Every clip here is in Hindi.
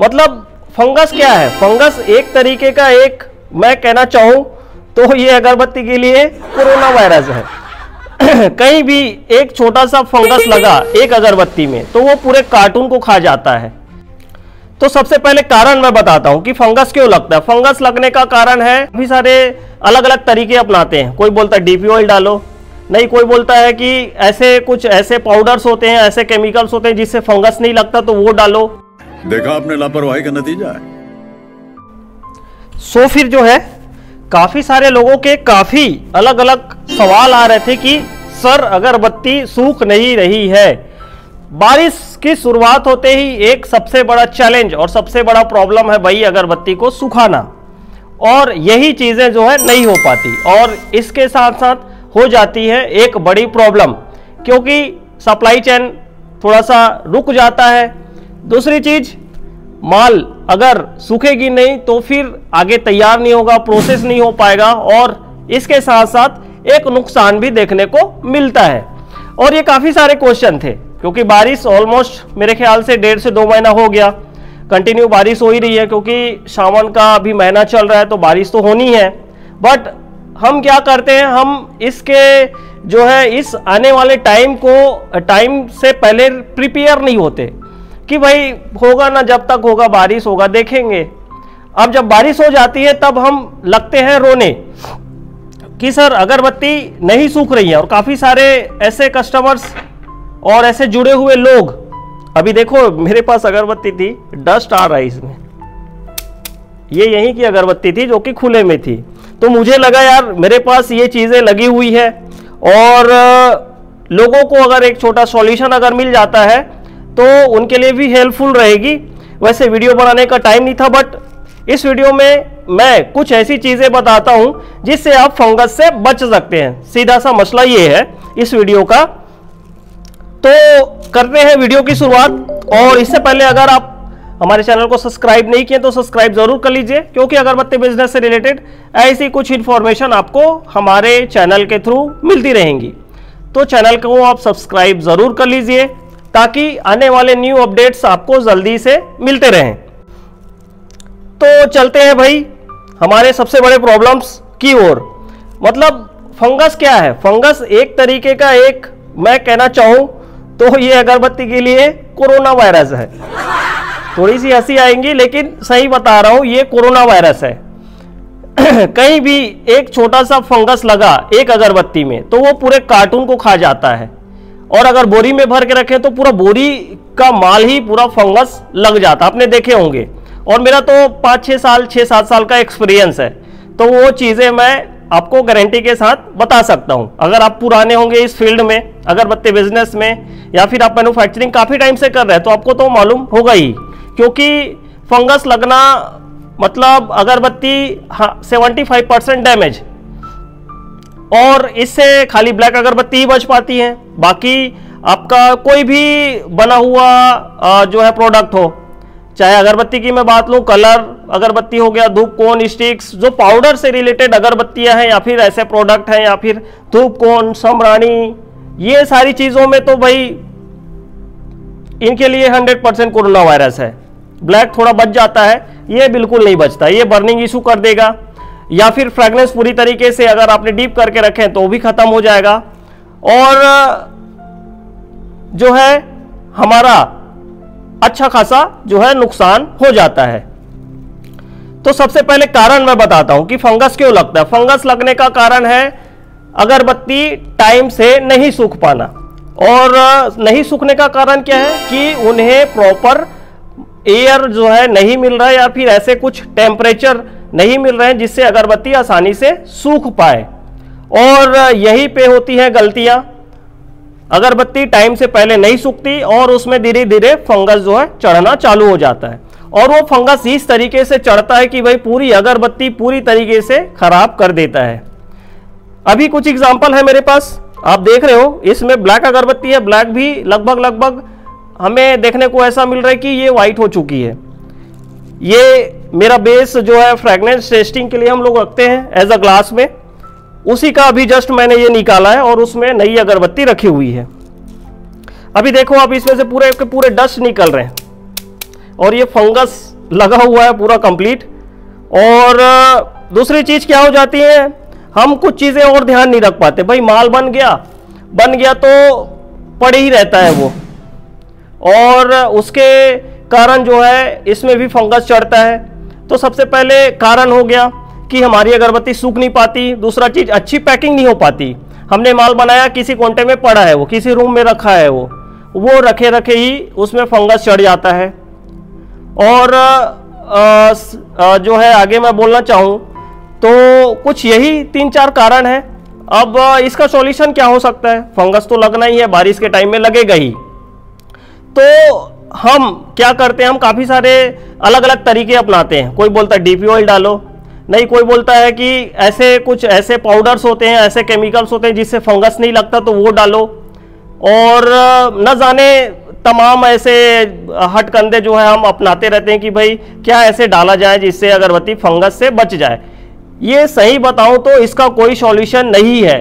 मतलब फंगस क्या है? फंगस एक तरीके का, एक मैं कहना चाहूँ तो ये अगरबत्ती के लिए कोरोना वायरस है। कहीं भी एक छोटा सा फंगस लगा एक अगरबत्ती में तो वो पूरे कार्टून को खा जाता है। तो सबसे पहले कारण मैं बताता हूँ कि फंगस क्यों लगता है। फंगस लगने का कारण है काफी सारे अलग अलग तरीके अपनाते हैं। कोई बोलता है डीपी ऑयल डालो, नहीं कोई बोलता है कि ऐसे कुछ ऐसे पाउडर्स होते हैं, ऐसे केमिकल्स होते हैं जिससे फंगस नहीं लगता तो वो डालो। देखा आपने लापरवाही का नतीजा है। सो फिर जो है काफी सारे लोगों के काफी अलग अलग सवाल आ रहे थे कि सर अगरबत्ती सूख नहीं रही है। बारिश की शुरुआत होते ही एक सबसे बड़ा चैलेंज और सबसे बड़ा प्रॉब्लम है भाई अगरबत्ती को सुखाना, और यही चीजें जो है नहीं हो पाती। और इसके साथ साथ हो जाती है एक बड़ी प्रॉब्लम, क्योंकि सप्लाई चेन थोड़ा सा रुक जाता है। दूसरी चीज, माल अगर सूखेगी नहीं तो फिर आगे तैयार नहीं होगा, प्रोसेस नहीं हो पाएगा, और इसके साथ साथ एक नुकसान भी देखने को मिलता है। और ये काफ़ी सारे क्वेश्चन थे क्योंकि बारिश ऑलमोस्ट मेरे ख्याल से 1.5 से 2 महीना हो गया, कंटिन्यू बारिश हो ही रही है क्योंकि सावन का अभी महीना चल रहा है तो बारिश तो होनी है। बट हम क्या करते हैं, हम इसके जो है इस आने वाले टाइम को टाइम से पहले प्रिपेयर नहीं होते कि भाई होगा ना, जब तक होगा बारिश होगा देखेंगे। अब जब बारिश हो जाती है तब हम लगते हैं रोने कि सर अगरबत्ती नहीं सूख रही है। और काफ़ी सारे ऐसे कस्टमर्स और ऐसे जुड़े हुए लोग, अभी देखो मेरे पास अगरबत्ती थी, डस्ट आ रहा है इसमें, ये यहीं की अगरबत्ती थी जो कि खुले में थी, तो मुझे लगा यार मेरे पास ये चीज़ें लगी हुई है और लोगों को अगर एक छोटा सॉल्यूशन अगर मिल जाता है तो उनके लिए भी हेल्पफुल रहेगी। वैसे वीडियो बनाने का टाइम नहीं था, बट इस वीडियो में मैं कुछ ऐसी चीज़ें बताता हूं जिससे आप फंगस से बच सकते हैं। सीधा सा मसला ये है इस वीडियो का। तो करते हैं वीडियो की शुरुआत, और इससे पहले अगर आप हमारे चैनल को सब्सक्राइब नहीं किए तो सब्सक्राइब जरूर कर लीजिए, क्योंकि अगरबत्ती बिजनेस से रिलेटेड ऐसी कुछ इन्फॉर्मेशन आपको हमारे चैनल के थ्रू मिलती रहेंगी। तो चैनल को आप सब्सक्राइब जरूर कर लीजिए ताकि आने वाले न्यू अपडेट्स आपको जल्दी से मिलते रहें। तो चलते हैं भाई हमारे सबसे बड़े प्रॉब्लम्स की ओर। मतलब फंगस क्या है? फंगस एक तरीके का, एक मैं कहना चाहूँ तो ये अगरबत्ती के लिए कोरोना वायरस है। थोड़ी सी हंसी आएंगी लेकिन सही बता रहा हूँ, ये कोरोना वायरस है। कहीं भी एक छोटा सा फंगस लगा एक अगरबत्ती में तो वो पूरे कार्टून को खा जाता है, और अगर बोरी में भर के रखें तो पूरा बोरी का माल ही पूरा फंगस लग जाता, आपने देखे होंगे। और मेरा तो 5-6 साल 6-7 साल का एक्सपीरियंस है, तो वो चीज़ें मैं आपको गारंटी के साथ बता सकता हूं। अगर आप पुराने होंगे इस फील्ड में, अगरबत्ती बिजनेस में, या फिर आप मैन्युफैक्चरिंग काफ़ी टाइम से कर रहे हैं तो आपको तो मालूम होगा ही, क्योंकि फंगस लगना मतलब अगरबत्ती 75% डैमेज, और इससे खाली ब्लैक अगरबत्ती ही बच पाती है। बाकी आपका कोई भी बना हुआ जो है प्रोडक्ट हो, चाहे अगरबत्ती की मैं बात लूँ, कलर अगरबत्ती हो गया, धूप कोन स्टिक्स, जो पाउडर से रिलेटेड अगरबत्तियाँ हैं या फिर ऐसे प्रोडक्ट हैं, या फिर धूप कोन, समरानी, ये सारी चीज़ों में तो भाई इनके लिए 100% कोरोना वायरस है। ब्लैक थोड़ा बच जाता है, ये बिल्कुल नहीं बचता, ये बर्निंग इशू कर देगा, या फिर फ्रेगनेंस पूरी तरीके से अगर आपने डीप करके रखें तो भी खत्म हो जाएगा। और जो है हमारा अच्छा खासा जो है नुकसान हो जाता है। तो सबसे पहले कारण मैं बताता हूं कि फंगस क्यों लगता है। फंगस लगने का कारण है अगरबत्ती टाइम से नहीं सूख पाना, और नहीं सूखने का कारण क्या है कि उन्हें प्रॉपर एयर जो है नहीं मिल रहा है, या फिर ऐसे कुछ टेम्परेचर नहीं मिल रहे हैं जिससे अगरबत्ती आसानी से सूख पाए। और यहीं पे होती हैं गलतियां, अगरबत्ती टाइम से पहले नहीं सूखती और उसमें धीरे धीरे फंगस जो है चढ़ना चालू हो जाता है, और वो फंगस इस तरीके से चढ़ता है कि भाई पूरी अगरबत्ती पूरी तरीके से खराब कर देता है। अभी कुछ एग्जाम्पल है मेरे पास, आप देख रहे हो इसमें ब्लैक अगरबत्ती है, ब्लैक भी लगभग हमें देखने को ऐसा मिल रहा है कि ये वाइट हो चुकी है। ये मेरा बेस जो है फ्रेगनेंस टेस्टिंग के लिए हम लोग रखते हैं एज अ ग्लास में, उसी का अभी जस्ट मैंने ये निकाला है और उसमें नई अगरबत्ती रखी हुई है। अभी देखो आप इसमें से पूरे के पूरे डस्ट निकल रहे हैं, और ये फंगस लगा हुआ है पूरा कंप्लीट। और दूसरी चीज़ क्या हो जाती है, हम कुछ चीज़ें और ध्यान नहीं रख पाते। भाई माल बन गया तो पड़े ही रहता है वो, और उसके कारण जो है इसमें भी फंगस चढ़ता है। तो सबसे पहले कारण हो गया कि हमारी अगरबत्ती सूख नहीं पाती, दूसरा चीज़ अच्छी पैकिंग नहीं हो पाती। हमने माल बनाया, किसी कोंटे में पड़ा है वो, किसी रूम में रखा है वो रखे रखे ही उसमें फंगस चढ़ जाता है। और जो है आगे मैं बोलना चाहूँ तो कुछ यही 3-4 कारण हैं। अब इसका सॉल्यूशन क्या हो सकता है? फंगस तो लगना ही है, बारिश के टाइम में लगेगा ही। तो हम क्या करते हैं, हम काफ़ी सारे अलग अलग तरीके अपनाते हैं। कोई बोलता है DP ऑयल डालो, नहीं कोई बोलता है कि ऐसे कुछ ऐसे पाउडर्स होते हैं, ऐसे केमिकल्स होते हैं जिससे फंगस नहीं लगता तो वो डालो। और न जाने तमाम ऐसे हटकंडे जो है हम अपनाते रहते हैं कि भाई क्या ऐसे डाला जाए जिससे अगरबत्ती फंगस से बच जाए। ये सही बताऊं तो इसका कोई सॉल्यूशन नहीं है।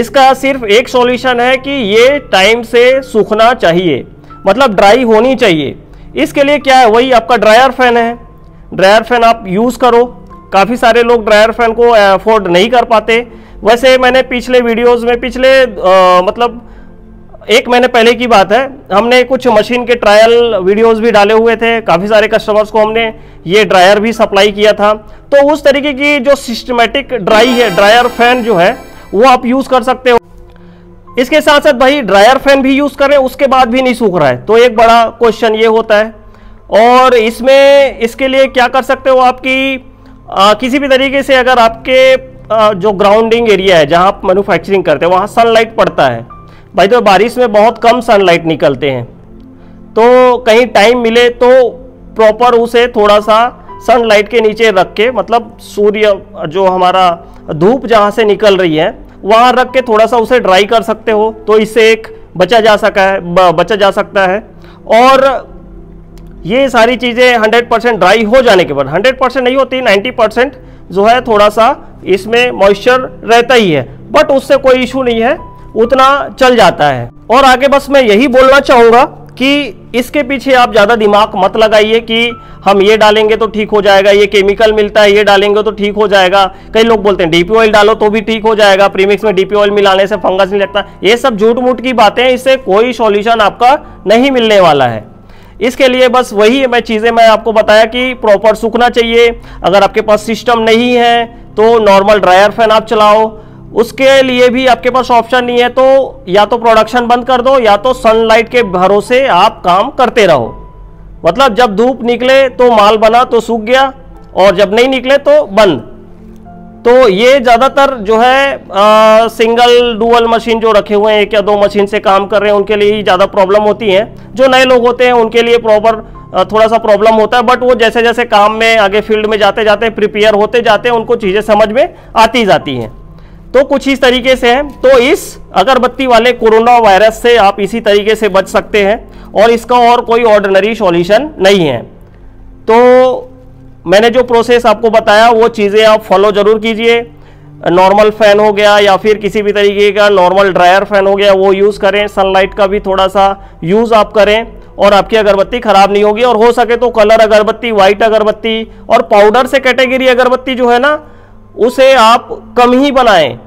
इसका सिर्फ एक सॉल्यूशन है कि ये टाइम से सूखना चाहिए, मतलब ड्राई होनी चाहिए। इसके लिए क्या है, वही आपका ड्रायर फैन है। ड्रायर फैन आप यूज़ करो, काफ़ी सारे लोग ड्रायर फैन को अफोर्ड नहीं कर पाते। वैसे मैंने पिछले वीडियोज़ में मतलब एक महीने पहले की बात है, हमने कुछ मशीन के ट्रायल वीडियोस भी डाले हुए थे। काफ़ी सारे कस्टमर्स को हमने ये ड्रायर भी सप्लाई किया था। तो उस तरीके की जो सिस्टमेटिक ड्रायर फैन जो है वो आप यूज़ कर सकते हो। इसके साथ साथ भाई ड्रायर फैन भी यूज़ करें, उसके बाद भी नहीं सूख रहा है तो एक बड़ा क्वेश्चन ये होता है। और इसमें इसके लिए क्या कर सकते हो, आपकी किसी भी तरीके से अगर आपके जो ग्राउंडिंग एरिया है जहाँ आप मैन्युफैक्चरिंग करते हैं वहाँ सनलाइट पड़ता है। भाई तो बारिश में बहुत कम सनलाइट निकलते हैं, तो कहीं टाइम मिले तो प्रॉपर उसे थोड़ा सा सनलाइट के नीचे रख के, मतलब सूर्य जो हमारा धूप जहाँ से निकल रही है वहाँ रख के थोड़ा सा उसे ड्राई कर सकते हो। तो इससे एक बचा जा सकता है। और ये सारी चीज़ें 100% ड्राई हो जाने के बाद, 100% नहीं होती, 90% जो है थोड़ा सा इसमें मॉइस्चर रहता ही है, बट उससे कोई इशू नहीं है, उतना चल जाता है। और आगे बस मैं यही बोलना चाहूँगा कि इसके पीछे आप ज़्यादा दिमाग मत लगाइए कि हम ये डालेंगे तो ठीक हो जाएगा, ये केमिकल मिलता है ये डालेंगे तो ठीक हो जाएगा। कई लोग बोलते हैं DP ऑयल डालो तो भी ठीक हो जाएगा, प्रीमिक्स में DP ऑयल मिलाने से फंगस नहीं लगता। ये सब झूठ मूठ की बातें, इससे कोई सॉल्यूशन आपका नहीं मिलने वाला है। इसके लिए बस वही मैं आपको बताया कि प्रॉपर सूखना चाहिए। अगर आपके पास सिस्टम नहीं है तो नॉर्मल ड्रायर फैन आप चलाओ, उसके लिए भी आपके पास ऑप्शन नहीं है तो या तो प्रोडक्शन बंद कर दो या तो सनलाइट के भरोसे आप काम करते रहो। मतलब जब धूप निकले तो माल बना तो सूख गया, और जब नहीं निकले तो बंद। तो ये ज़्यादातर जो है सिंगल डुअल मशीन जो रखे हुए हैं, 1 या 2 मशीन से काम कर रहे हैं, उनके लिए ही ज़्यादा प्रॉब्लम होती है। जो नए लोग होते हैं उनके लिए प्रॉपर थोड़ा सा प्रॉब्लम होता है, बट वो जैसे जैसे काम में आगे फील्ड में जाते जाते प्रिपेयर होते जाते उनको चीज़ें समझ में आती जाती हैं। तो कुछ इस तरीके से है। तो इस अगरबत्ती वाले कोरोना वायरस से आप इसी तरीके से बच सकते हैं, और इसका और कोई ऑर्डिनरी सॉल्यूशन नहीं है। तो मैंने जो प्रोसेस आपको बताया वो चीज़ें आप फॉलो ज़रूर कीजिए। नॉर्मल फैन हो गया या फिर किसी भी तरीके का नॉर्मल ड्रायर फैन हो गया वो यूज़ करें, सनलाइट का भी थोड़ा सा यूज़ आप करें, और आपकी अगरबत्ती ख़राब नहीं होगी। और हो सके तो कलर अगरबत्ती, व्हाइट अगरबत्ती और पाउडर से कैटेगरी अगरबत्ती जो है ना उसे आप कम ही बनाएं।